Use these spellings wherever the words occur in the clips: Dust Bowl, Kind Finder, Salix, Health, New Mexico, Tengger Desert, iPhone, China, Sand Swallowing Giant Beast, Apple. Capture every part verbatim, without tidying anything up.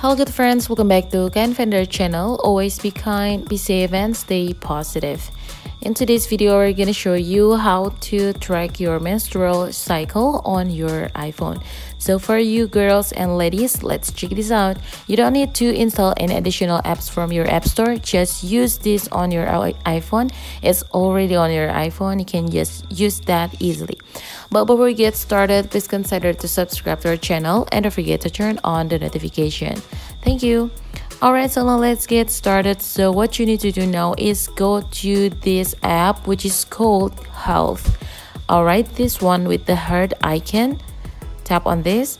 Hello good friends, welcome back to Kind Finder channel. Always be kind, be safe, and stay positive. In today's video, we're gonna show you how to track your menstrual cycle on your iPhone. So for you girls and ladies, let's check this out. You don't need to install any additional apps from your app store. Just use this on your iPhone. It's already on your iPhone. You can just use that easily. But before we get started, please consider to subscribe to our channel and don't forget to turn on the notification. Thank you. Alright, so now let's get started. So what you need to do now is go to this app, which is called Health. Alright, this one with the heart icon. Tap on this,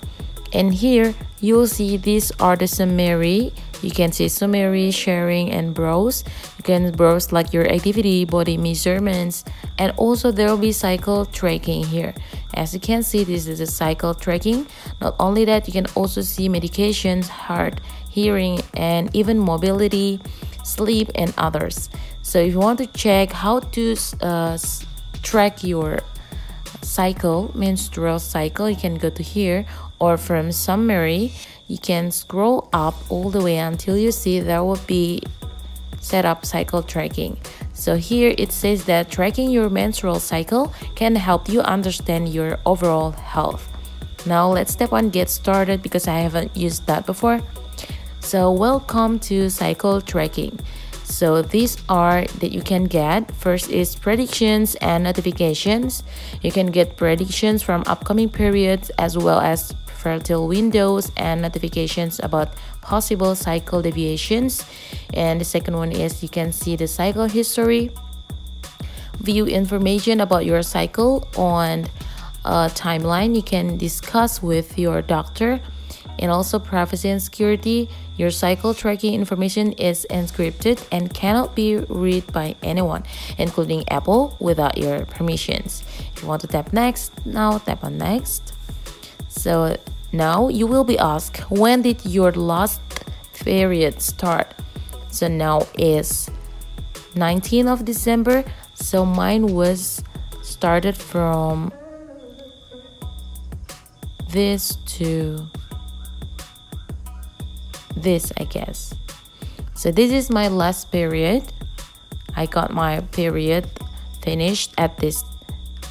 and here you will see these are the summary. You can see summary, sharing, and browse. You can browse like your activity, body measurements, and also there will be cycle tracking here. As you can see, this is a cycle tracking. Not only that, you can also see medications, heart, hearing, and even mobility, sleep, and others. So if you want to check how to uh, track your cycle, menstrual cycle, you can go to here, or from summary you can scroll up all the way until you see there will be set up cycle tracking. So here it says that tracking your menstrual cycle can help you understand your overall health. Now let's step on get started because I haven't used that before. So welcome to cycle tracking. So these are that you can get. First is predictions and notifications. You can get predictions from upcoming periods as well as fertile windows and notifications about possible cycle deviations. And the second one is you can see the cycle history, view information about your cycle on a timeline. You can discuss with your doctor. And also privacy and security. Your cycle tracking information is encrypted and cannot be read by anyone, including Apple, without your permissions. If you want to tap next, now tap on next. So now you will be asked, when did your last period start? So now is nineteenth of December. So mine was started from this to this, I guess. So this is my last period. I got my period finished at this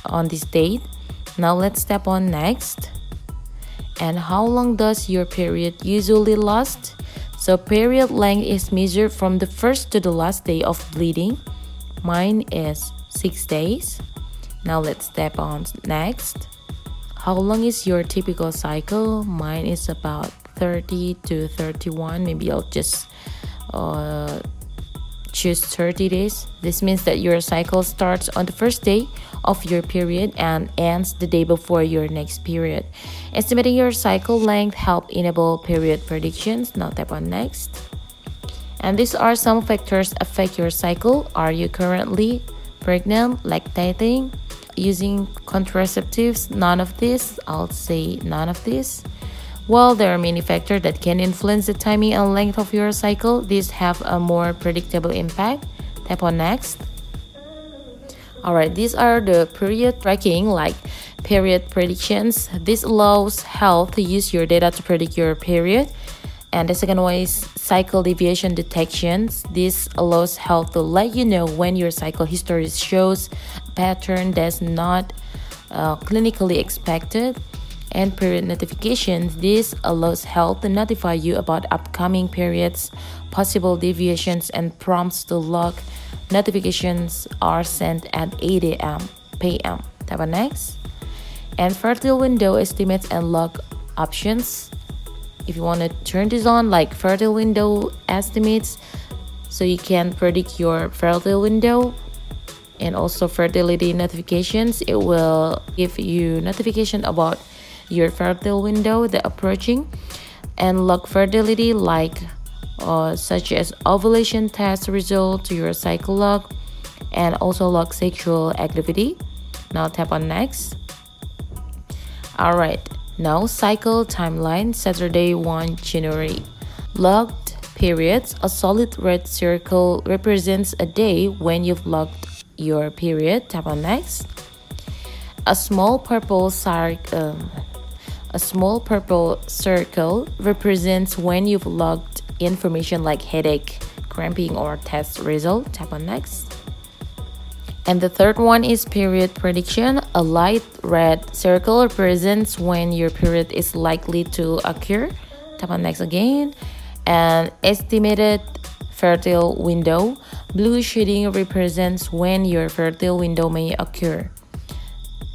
on this date. Now let's tap on next. And how long does your period usually last? So period length is measured from the first to the last day of bleeding. Mine is six days. Now let's tap on next. How long is your typical cycle? Mine is about thirty to thirty-one. Maybe I'll just uh, choose thirty days. This means that your cycle starts on the first day of your period and ends the day before your next period. Estimating your cycle length help enable period predictions. Now tap on next. And these are some factors affect your cycle. Are you currently pregnant, lactating, using contraceptives? None of this. I'll say none of this. While there are many factors that can influence the timing and length of your cycle, these have a more predictable impact. Tap on next. Alright, these are the period tracking, like period predictions. This allows Health to use your data to predict your period. And the second one is cycle deviation detections. This allows Health to let you know when your cycle history shows a pattern that's not uh, clinically expected. And period notifications. This allows Health to notify you about upcoming periods, possible deviations, and prompts to log. Notifications are sent at eight A M P M Tap on next. And fertile window estimates and log options. If you want to turn this on, like fertile window estimates, so you can predict your fertile window. And also fertility notifications. It will give you notification about your fertile window, the approaching, and log fertility, like uh, such as ovulation test result to your cycle log, and also log sexual activity. Now tap on next. All right, now cycle timeline, Saturday first January. Logged periods. A solid red circle represents a day when you've logged your period. Tap on next. A small purple circle. Um, A small purple circle represents when you've logged information like headache, cramping, or test result. Tap on next. And the third one is period prediction. A light red circle represents when your period is likely to occur. Tap on next again. And estimated fertile window. Blue shading represents when your fertile window may occur.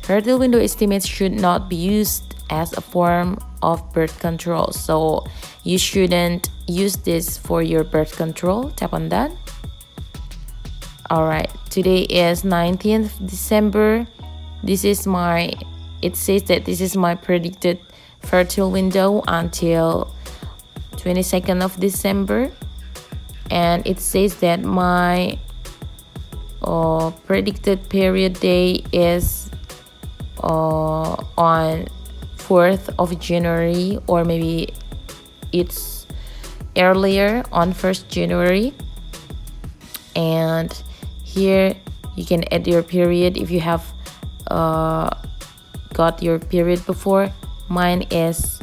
Fertile window estimates should not be used as a form of birth control. So you shouldn't use this for your birth control. Tap on that. Alright, today is nineteenth of December. This is my, it says that this is my predicted fertile window until twenty-second of December. And it says that my uh, predicted period day is uh, on fourth of January, or maybe it's earlier on first of January. And here you can add your period if you have uh, got your period before. Mine is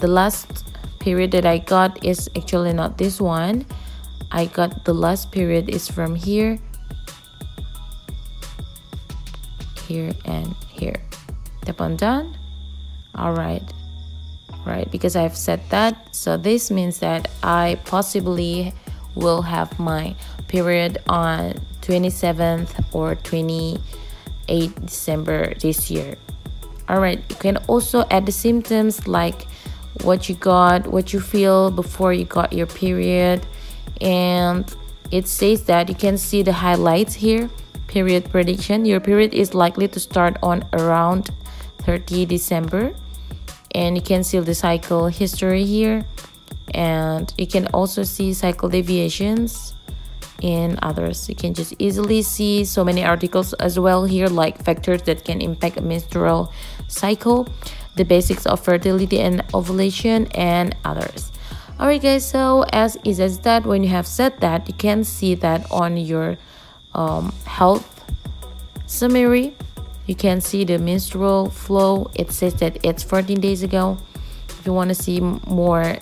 the last period that I got is actually not this one. I got the last period is from here, here, and here. Tap on done. Alright, right, because I've said that, so this means that I possibly will have my period on twenty-seventh or twenty-eighth of December this year. Alright, you can also add the symptoms like what you got, what you feel before you got your period. And it says that you can see the highlights here. Period prediction: your period is likely to start on around thirtieth of December, and you can see the cycle history here, and you can also see cycle deviations and others. You can just easily see so many articles as well here, like factors that can impact a menstrual cycle, the basics of fertility and ovulation, and others. Alright guys, so as is as that, when you have said that, you can see that on your um, health summary. You can see the menstrual flow. It says that it's fourteen days ago. If you want to see more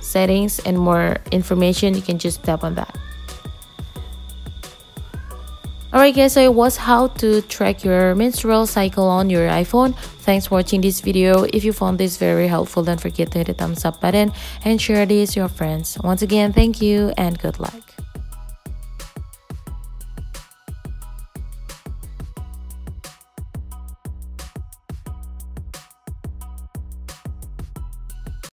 settings and more information, you can just tap on that. Alright guys, so it was how to track your menstrual cycle on your iPhone. Thanks for watching this video. If you found this very helpful, don't forget to hit the thumbs up button and share this with your friends. Once again, thank you and good luck.